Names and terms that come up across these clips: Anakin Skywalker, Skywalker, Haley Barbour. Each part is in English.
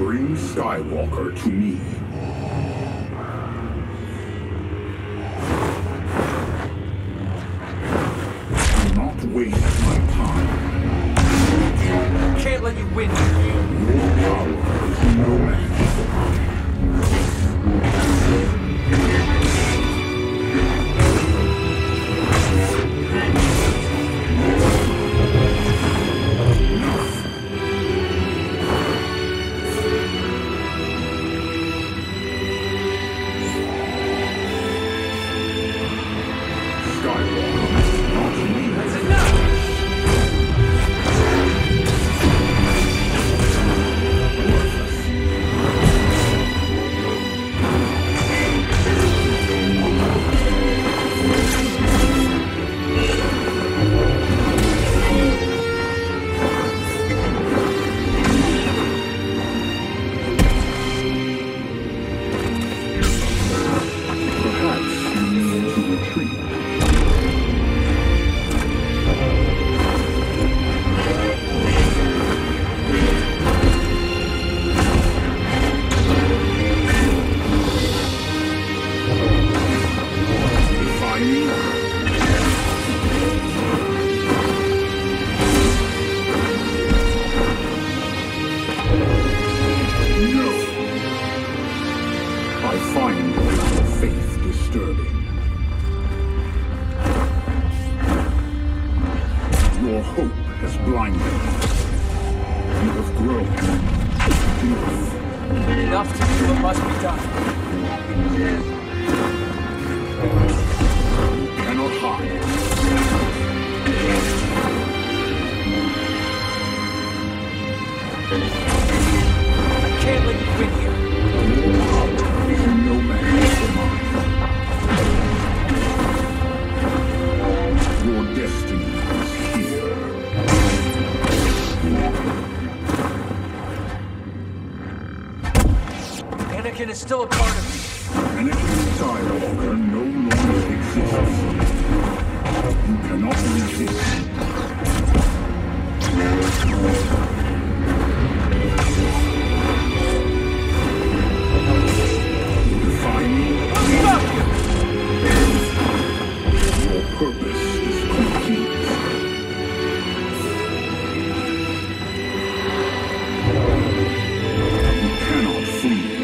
Bring Skywalker to me. Do not waste my time. Can't let you win. Your power is no match. Anakin is still a part of me. Anakin Skywalker no longer exists. You cannot resist. You defy me. Fuck you! Your purpose is complete. You cannot flee.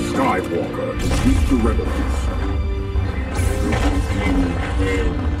Skywalker, defeat the rebels.